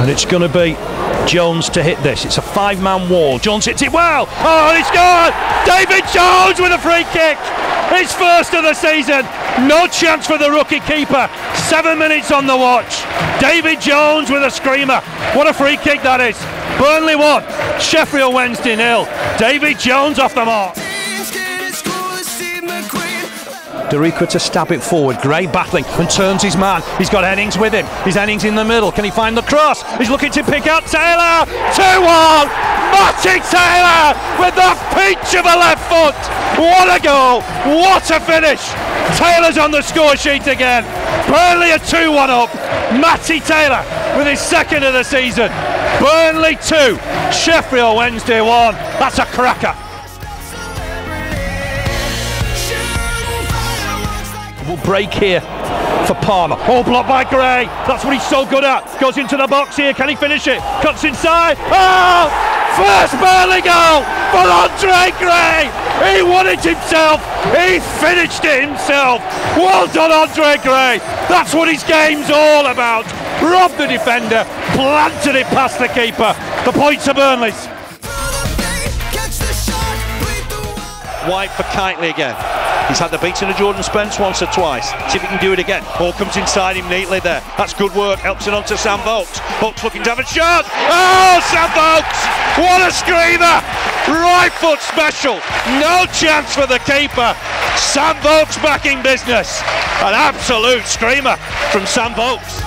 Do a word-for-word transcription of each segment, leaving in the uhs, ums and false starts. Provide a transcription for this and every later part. And it's going to be Jones to hit this. It's a five-man wall. Jones hits it well. Oh, it's gone! David Jones with a free kick. His first of the season. No chance for the rookie keeper. Seven minutes on the watch. David Jones with a screamer. What a free kick that is. Burnley one, Sheffield Wednesday nil. David Jones off the mark. Derrico to stab it forward. Gray battling and turns his man. He's got Hennings with him. He's Hennings in the middle. Can he find the cross? He's looking to pick out Taylor. two one. Matty Taylor with the pinch of a left foot. What a goal. What a finish. Taylor's on the score sheet again. Burnley a two one up. Matty Taylor with his second of the season. Burnley two, Sheffield Wednesday one. That's a cracker. Break here for Palmer. Oh, blocked by Gray. That's what he's so good at. Goes into the box here. Can he finish it? Cuts inside. Oh! First Burnley goal for Andre Gray. He won it himself. He finished it himself. Well done, Andre Gray. That's what his game's all about. Robbed the defender. Planted it past the keeper. The points are Burnley's. White for Kightly again. He's had the beating of Jordan Spence once or twice. See if he can do it again. Ball comes inside him neatly there. That's good work. Helps it on to Sam Vokes. Vokes looking to have a shot. Oh, Sam Vokes! What a screamer! Right foot special. No chance for the keeper. Sam Vokes back in business. An absolute screamer from Sam Vokes.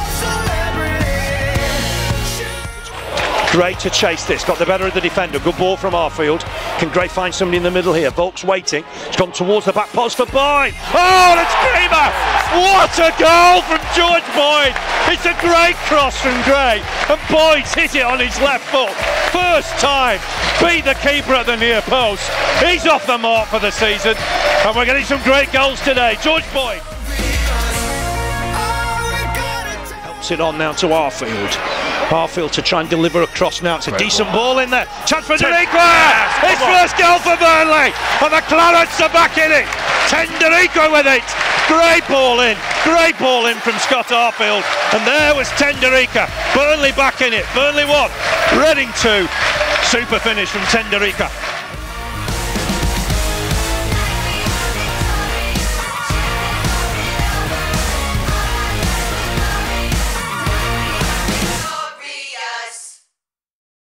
Gray to chase this, got the better of the defender. Good ball from Arfield. Can Gray find somebody in the middle here? Volk's waiting. He's gone towards the back post for Boyd. Oh, that's Kramer! What a goal from George Boyd! It's a great cross from Gray, and Boyd's hit it on his left foot. First time, beat the keeper at the near post. He's off the mark for the season, and we're getting some great goals today. George Boyd. Helps it on now to Arfield. Arfield to try and deliver a cross now. It's a Great decent ball. ball in there. Chance for Tenderica. Yes, His first goal for Burnley, and the Clarets are back in it. Tenderica with it. Great ball in. Great ball in from Scott Arfield, and there was Tenderica. Burnley back in it. Burnley one, Reading two. Super finish from Tenderica.